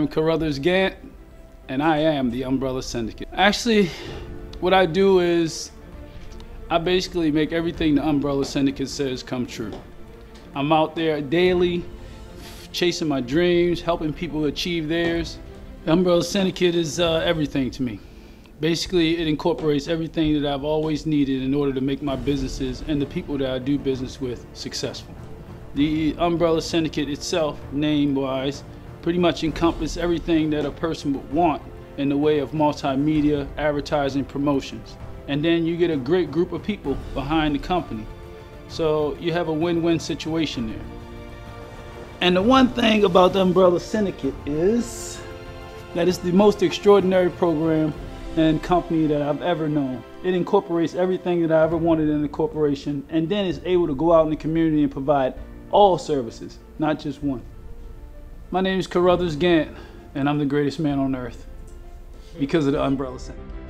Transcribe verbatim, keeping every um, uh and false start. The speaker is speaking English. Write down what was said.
am Caruthers Gant, and I am the Umbrella Syndicate. Actually, what I do is I basically make everything the Umbrella Syndicate says come true. I'm out there daily, chasing my dreams, helping people achieve theirs. The Umbrella Syndicate is uh, everything to me. Basically, it incorporates everything that I've always needed in order to make my businesses and the people that I do business with successful. The Umbrella Syndicate itself, name-wise, pretty much encompasses everything that a person would want in the way of multimedia, advertising, promotions. And then you get a great group of people behind the company. So you have a win-win situation there. And the one thing about the Umbrella Syndicate is that it's the most extraordinary program and company that I've ever known. It incorporates everything that I ever wanted in the corporation, and then is able to go out in the community and provide all services, not just one. My name is Caruthers Gant, and I'm the greatest man on earth because of the Umbrella Syndicate.